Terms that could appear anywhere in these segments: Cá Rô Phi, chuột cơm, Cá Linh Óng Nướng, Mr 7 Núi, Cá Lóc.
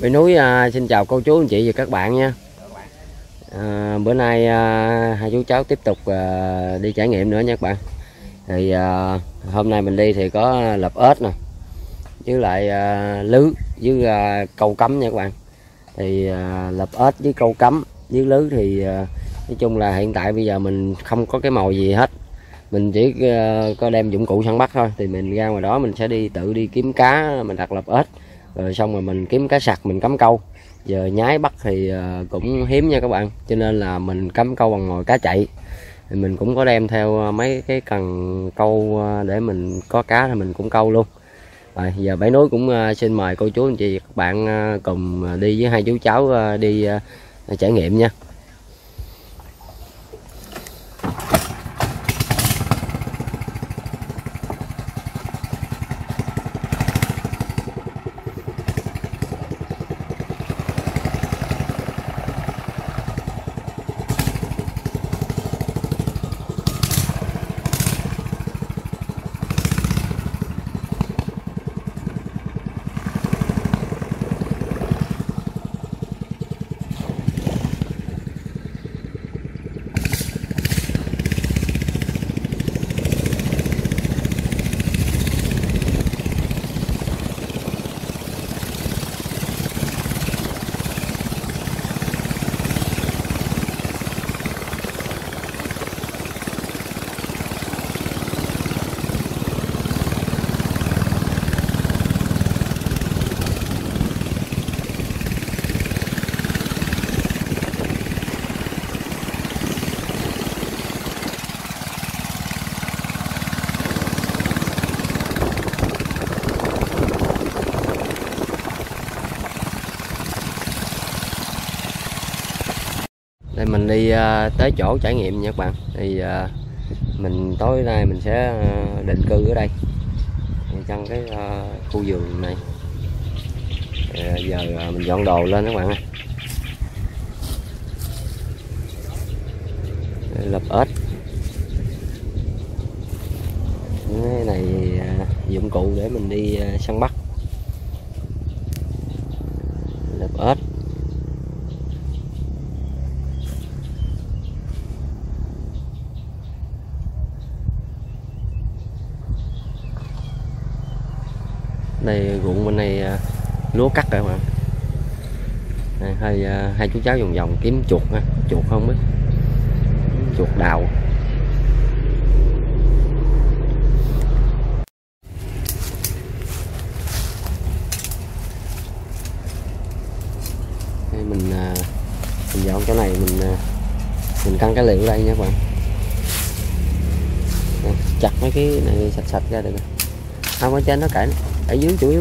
7 Núi xin chào cô chú anh chị và các bạn nha. Bữa nay hai chú cháu tiếp tục đi trải nghiệm nữa nha các bạn. Thì hôm nay mình đi thì có lợp ếch nè, với lại lứ với câu cấm nha các bạn. Thì lợp ếch với câu cấm với lứ thì nói chung là hiện tại bây giờ mình không có cái mồi gì hết, mình chỉ có đem dụng cụ săn bắt thôi. Thì mình ra ngoài đó mình sẽ tự đi kiếm cá, mình đặt lợp ếch rồi xong rồi mình kiếm cá sặc mình cắm câu. Giờ nhái bắt thì cũng hiếm nha các bạn, cho nên là mình cắm câu bằng mồi cá chạy. Thì mình cũng có đem theo mấy cái cần câu để mình có cá thì mình cũng câu luôn. Rồi giờ 7 Núi cũng xin mời cô chú anh chị các bạn cùng đi với hai chú cháu đi trải nghiệm nha. Đây mình đi tới chỗ trải nghiệm nha các bạn. Thì mình tối nay mình sẽ định cư ở đây trong cái khu vườn này. Giờ mình dọn đồ lên các bạn ơi. Lợp ếch. Cái này dụng cụ để mình đi săn bắt. Lợp ếch. Đây ruộng bên này lúa cắt rồi mà. Này, hai chú cháu vòng vòng kiếm chuột ha. Chuột không biết, chuột đào. Đây mình dọn chỗ này mình căng cái liều ở đây nha các bạn. Đây, chặt mấy cái này sạch ra được nè. Không ở trên nó cãi, ở dưới chủ yếu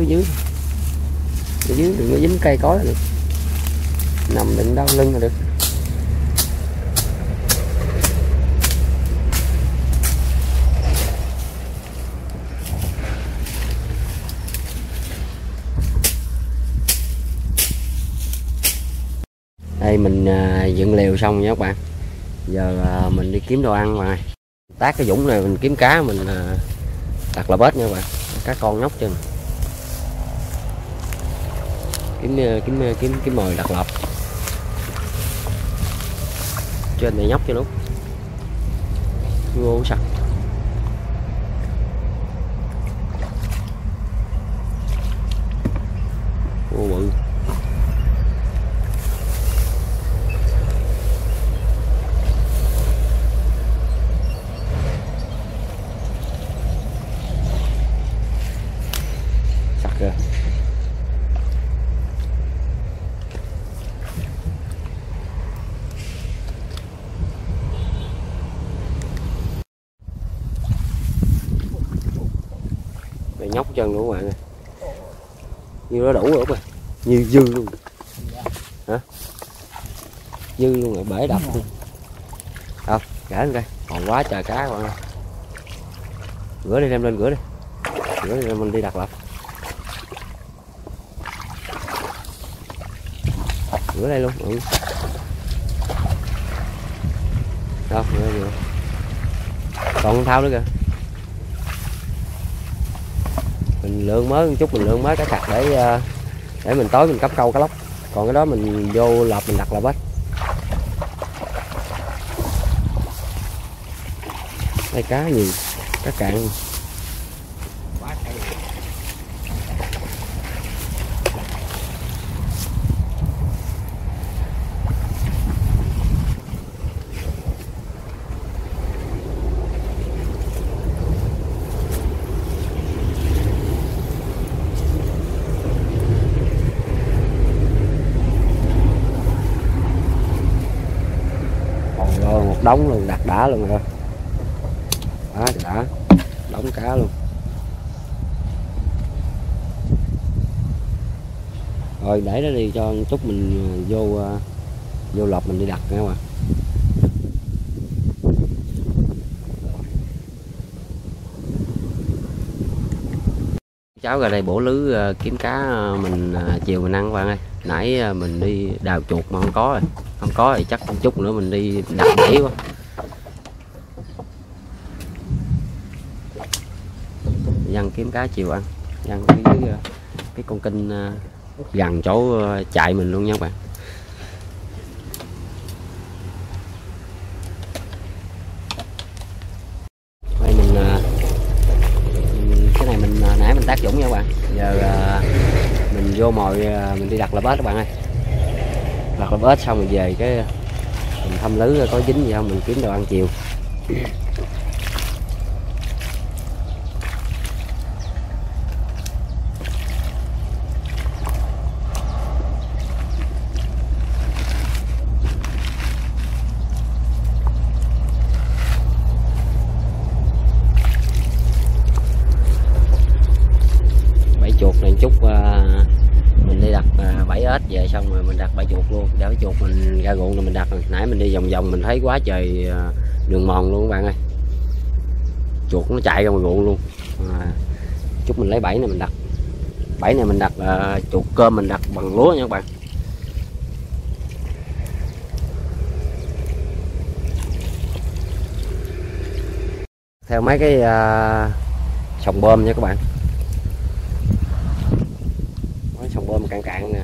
ở dưới đừng có dính cây cối là được, nằm đừng đau lưng là được. Đây mình dựng lều xong nha các bạn. Giờ mình đi kiếm đồ ăn ngoài. Tát cái dũng này mình kiếm cá mình đặt lợp ếch nha các bạn. Cá con nóc chừng kiếm mồi đặt lợp trên này nhóc cho lúc vô sặc. Vô bự nhóc chân của bạn này. Như nó đủ rồi mà. Như dư luôn. Hả? Dư luôn rồi, bể đập luôn. Không, gãi lên coi. Còn quá trời cá các bạn ơi. Rửa đi, đem lên rửa đi. Rửa đi, mình đi đặt lợp. Rửa đây luôn, ừ. Đâu, rửa. Còn con thao nữa kìa. Mình lượng mới một chút, mình lượng mới cá sặc để để mình tới mình cắp câu cá lóc. Còn cái đó mình vô lợp mình đặt là bớt. Đây cá nhiều, cá cạn. Đóng luôn, đặt đã luôn rồi. Đó, đã đóng cá luôn. Rồi để nó đi cho chút mình vô lọp mình đi đặt nha các bạn. Cháu ra đây bổ lưới kiếm cá mình chiều mình ăn các bạn ơi. Nãy mình đi đào chuột mà không có rồi. Không có thì chắc chút nữa mình đi đặt bẫy quá. Dân kiếm cá chiều ăn. Dân cái con kênh gần chỗ chạy mình luôn nha các bạn. Đây mình cái này mình nãy mình tác dụng nha các bạn. Giờ mình vô mồi mình đi đặt là bớt các bạn ơi. Đặt lợp ếch xong mình về cái mình thăm lưới có dính gì không mình kiếm đồ ăn chiều. Bẫy chuột này chút mình đi đặt bẫy ếch về xong rồi mình đặt bẫy chuột luôn. Để chuột mình ra ruộng rồi mình đặt. Nãy mình đi vòng vòng mình thấy quá trời đường mòn luôn các bạn ơi. Chuột nó chạy ra ngoài ruộng luôn. Chút mình lấy bẫy này mình đặt. Bẫy này mình đặt chuột cơm mình đặt bằng lúa nha các bạn. Theo mấy cái sòng bơm nha các bạn. Sòng bơm cạn cạn nè,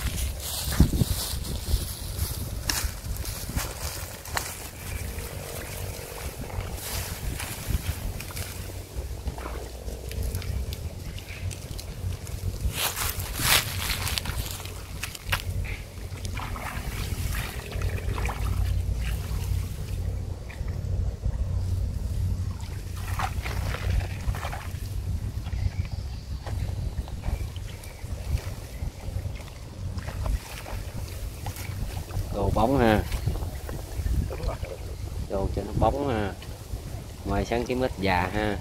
Bóng ha, đồ cho nó bóng ha, ngoài sáng kiếm ít già ha.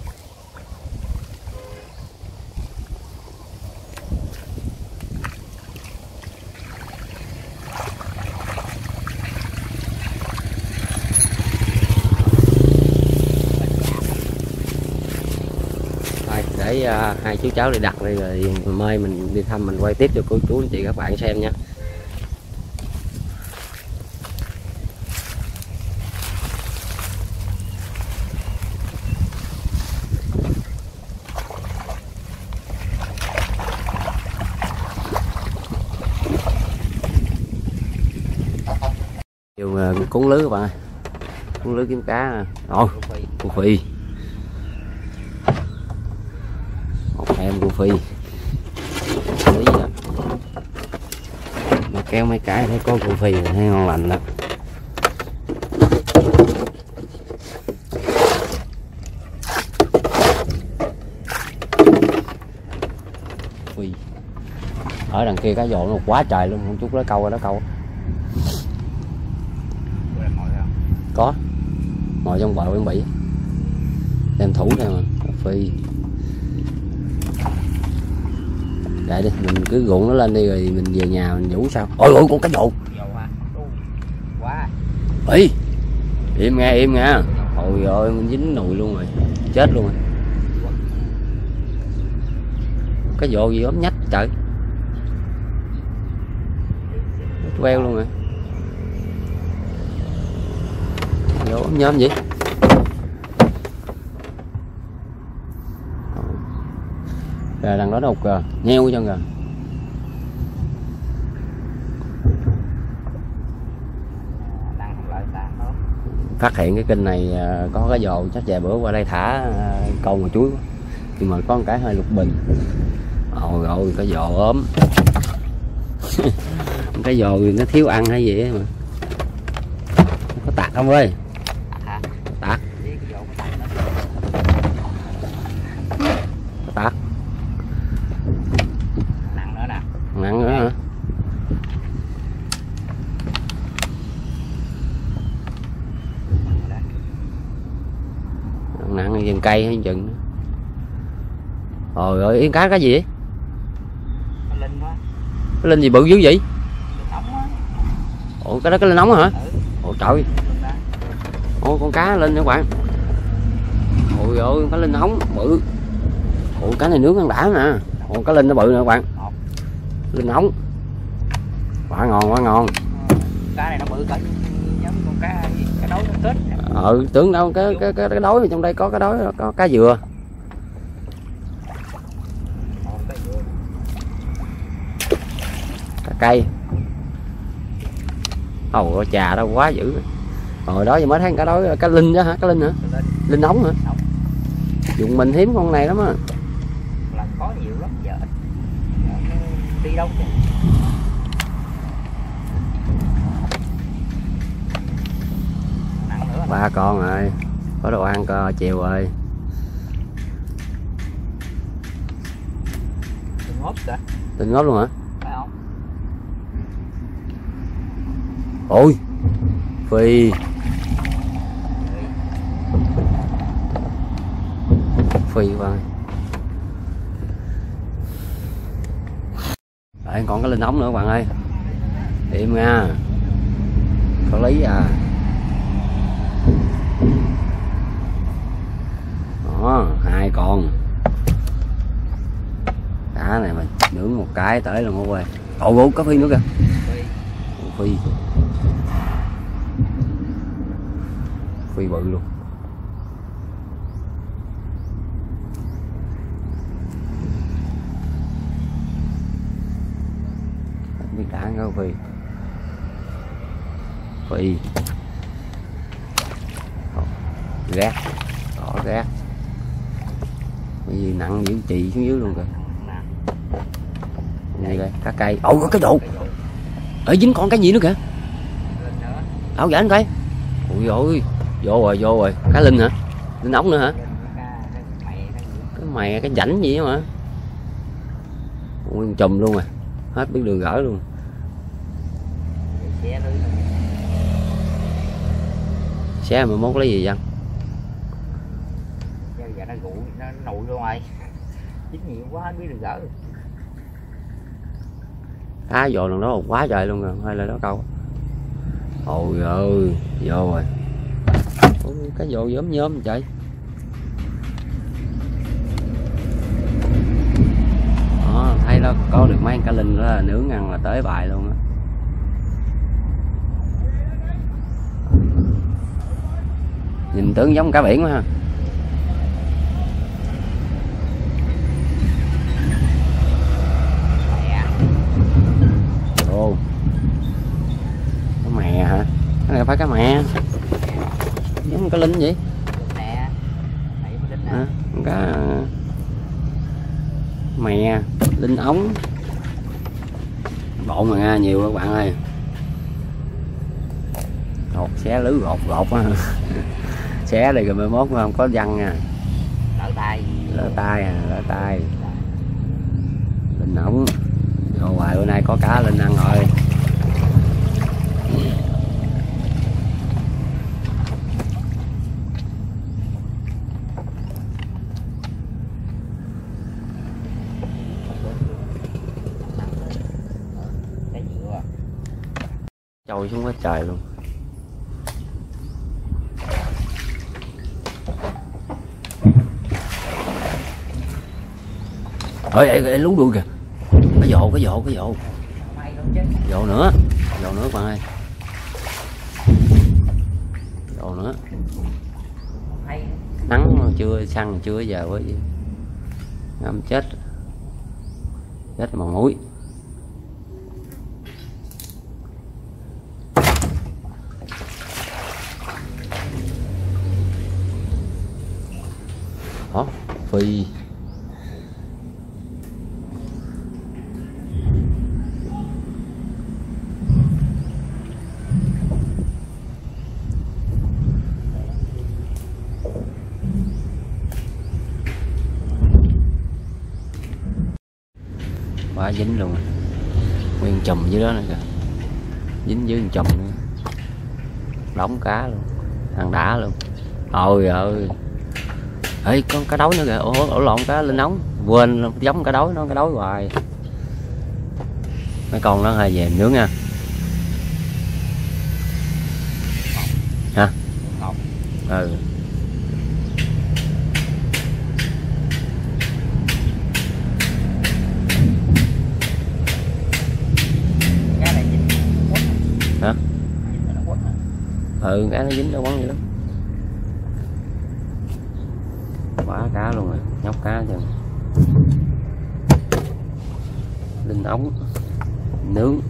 Rồi, để hai chú cháu đi đặt đây rồi mai mình đi thăm mình quay tiếp cho cô chú anh chị các bạn xem nha. Cuốn lưới các bạn ơi, cuốn lưới kiếm cá. Rồi, cô Phi, một em cô Phi, mà kéo mấy cái thấy có cô Phi thấy ngon lành đó. Phi, ở đằng kia cá dồn nó quá trời luôn, không chút lấy câu rồi đó câu. Có ngồi trong bờ em bị đem thủ theo mà Phi để đi mình cứ ruộng nó lên đi rồi mình về nhà mình vũ sao. Ôi ôi con cá dầu quá ý, im nghe hồi rồi mình dính nùi luôn rồi chết luôn rồi. Cá dầu gì ốm nhách trời queo luôn rồi. Vô nhóm vậy Rồi đằng đó đục nheo chân rồi. Phát hiện cái kênh này có cái dồ, chắc vài bữa qua đây thả câu mà chuối, nhưng mà có một cái hơi lục bình. Ôi rồi cái dồ ốm. Cái dồ nó thiếu ăn hay gì ấy mà. Có tạc không ơi? Tạc. Có tạc. Nặng nữa nè. Nặng nữa hả? Nặng dần cây hay chừng. Trời ơi, yên cá cái gì vậy? Cá linh quá. Cái linh gì bự dữ vậy? Ủa cái đó cái linh ống hả? Ủa trời. Ôi con cá linh các bạn. Ôi ơi cái linh ống bự. Ủa cái này nướng ăn đã nè. Ủa cái linh nó bự nè các bạn. Linh ống. Quá ngon, quá ngon. Cá này nó bự cỡ giống con cá cái đối nó kết. Ừ, tưởng đâu cái đối trong đây có cái đối có cá dừa. Cá cây. Ồ chà đâu quá dữ. Hồi đó giờ mới thấy cá đối cá linh đó hả? Cá linh hả? Linh ống hả? Dùng mình hiếm con này lắm á. Là có nhiều lắm giờ. Đi đâu vậy? Ba con rồi, có đồ ăn coi chiều rồi. Tình ngốp kìa. Tình ngốp luôn hả? Phải không? Ôi phi. Phi quá. Đấy, còn cái linh ống nữa các bạn ơi. Điểm nha. Có lý à. Đó, hai con cá này mà nướng một cái tới là mua về. Ồ bố có phi nữa kìa. Phi. Phi bự luôn. Không biết đã không phi. Phi. Rác. Đó rác. Bởi vì nặng dữ chì xuống dưới luôn kìa. Đây kìa, cá cây. Ồ có cái đồ. Ở dính con cái gì nữa kìa. Áo giả anh coi. Ôi ôi. Vô rồi, vô rồi. Cá linh hả? Linh ống nữa hả? Cái mày cái rảnh gì mà. Nguyên chùm luôn à. Hết biết đường gỡ luôn. Xé 11 lấy gì vậy? Nó nụi luôn rồi. Dính nhiều quá không biết được gỡ. Cá vô lần đó quá trời luôn rồi. Hay là đó câu. Ôi ơi. Vô rồi. Ủa, cá vô nhóm nhóm trời. Đó, thấy đó có được mấy cá linh đó là nướng ăn là tới bài luôn á. Nhìn tưởng giống cá biển quá ha. Phải cá mẹ giống cá linh vậy nè, à, cá mè linh ống bộn mà nghe nhiều các bạn ơi. Gột xé lưới gột gột á. Xé này rồi 11 không có văng nha. Lỡ tay, lỡ tay à, lỡ tay. Linh ống rồi hoài bữa nay có cá linh ăn rồi. Trôi xuống quá trời luôn. Ơi lú đuôi kìa. Cái vồ, cái vồ, cái vồ. Vồ nữa. Vồ nữa bạn ơi. Vồ nữa. Nắng chưa, săn chưa giờ quá vậy. Ngâm chết. rất màu muối. Đó, phi quá dính luôn, nguyên chùm dưới đó nữa kìa, dính dưới chùm nữa, đóng cá luôn, hàng đã luôn. Ôi ơi, ê con cá đối nữa kìa, ổ lộn cá linh ống, quên giống cá đối, nó cá đối hoài. Mấy con nó hơi về nướng nha. Hả? Ừ. Hả? Ừ, cá nó dính nó quấn vậy lắm. Quá cá luôn rồi, nhóc cá chừng. Linh ống nướng.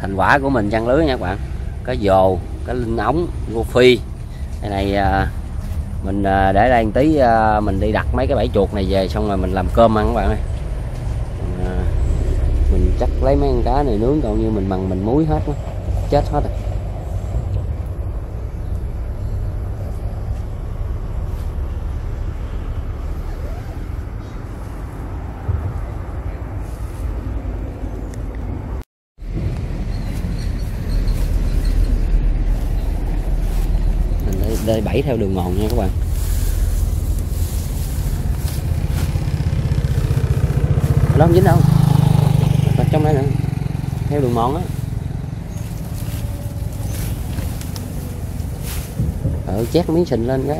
Thành quả của mình chăn lưới nha các bạn. Cá dồ, cá linh ống, rô phi. Cái này mình để đây một tí, mình đi đặt mấy cái bẫy chuột này về xong rồi mình làm cơm ăn các bạn ơi. Mình chắc lấy mấy con cá này nướng, còn như mình bằng mình muối hết đó. Chết hết rồi. Đây bẫy theo đường mòn nha các bạn. Nó không dính đâu, còn trong đây nè, theo đường mòn á. Chét miếng sình lên cái.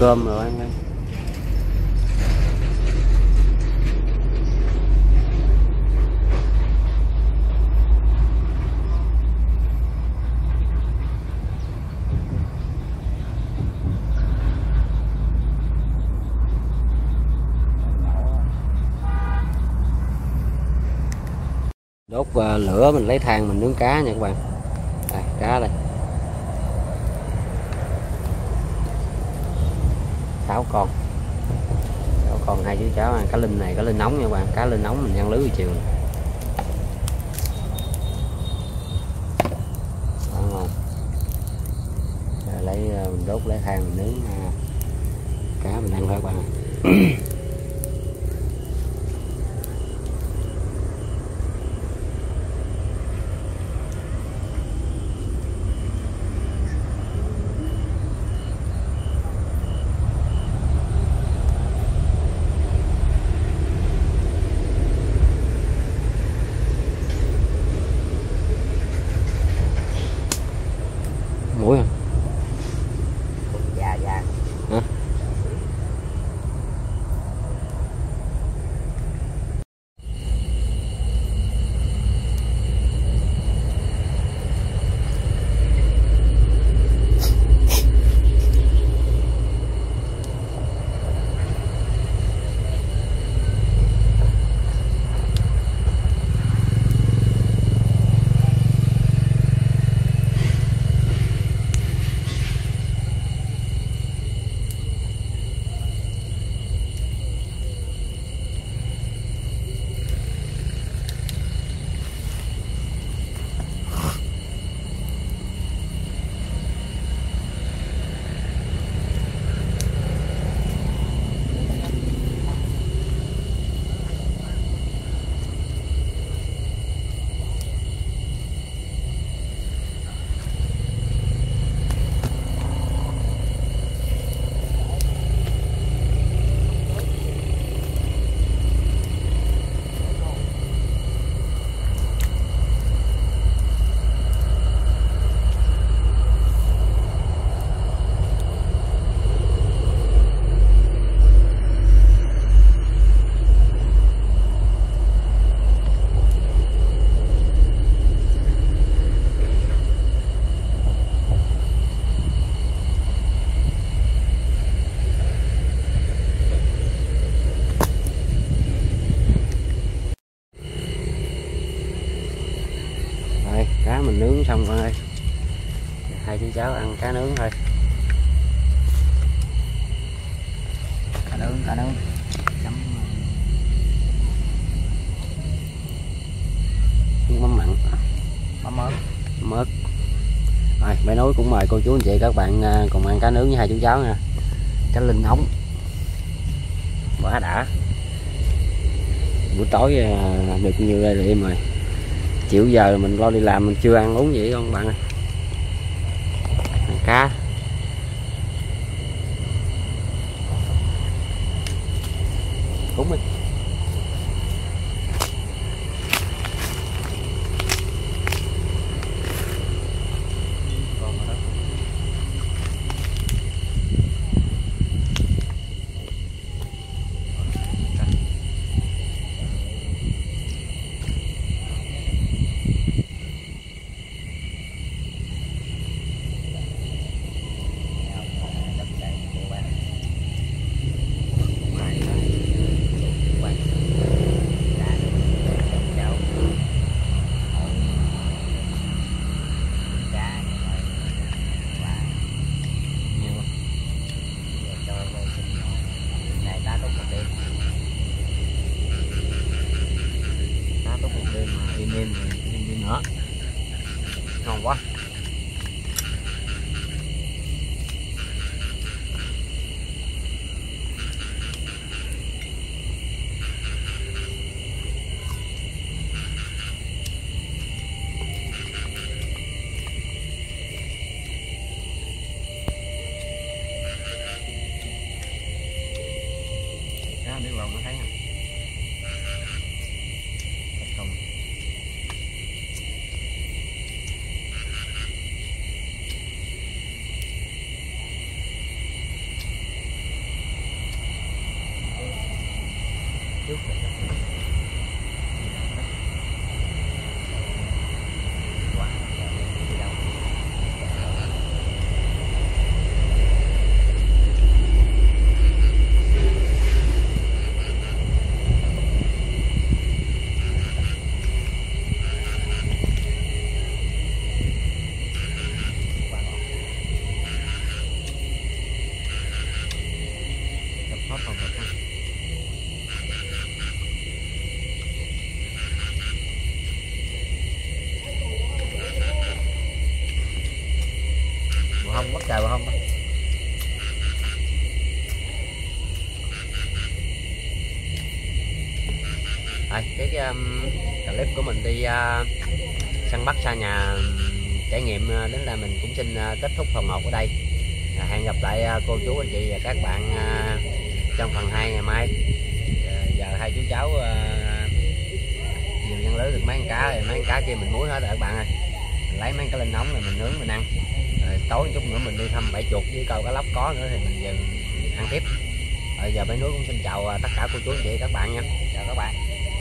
Cơm rồi anh ơi. Đốt lửa mình lấy than mình nướng cá nha các bạn. Đây, cá đây. 6 con, hai chú cháu ăn cá linh này, cá linh nóng nha các bạn. Cá linh nóng mình ăn lưới chiều này. Ngon không? Rồi lấy mình đốt lấy than mình nướng cá mình ăn thôi các bạn. anh cháu ăn cá nướng thôi. Cá nướng chấm mắm mặn, mắm ớt, mớt. Rồi, 7 Núi cũng mời cô chú anh chị các bạn cùng ăn cá nướng với hai chú cháu nha. Cá linh ống quá đã. Buổi tối làm được nhiều đây rồi em ơi. Chiều giờ mình lo đi làm mình chưa ăn uống gì không bạn ơi. Ăn cá. Cúng đi. Ngon quá. Cá miếng lòng nó thấy không? Cái clip của mình đi săn bắt xa nhà trải nghiệm đến là mình cũng xin kết thúc phần 1 ở đây. Hẹn gặp lại cô chú anh chị và các bạn trong phần 2 ngày mai. Giờ hai chú cháu vừa nhân lưới được mấy con cá rồi, mấy con cá kia mình muối hết rồi các bạn ơi. Mình lấy mấy cái linh ống rồi mình nướng mình ăn. Rồi tối chút nữa mình đi thăm bãi chuột với câu cá lóc có nữa thì mình về ăn tiếp. Rồi giờ 7 Núi cũng xin chào tất cả cô chú anh chị các bạn nha. Chào các bạn.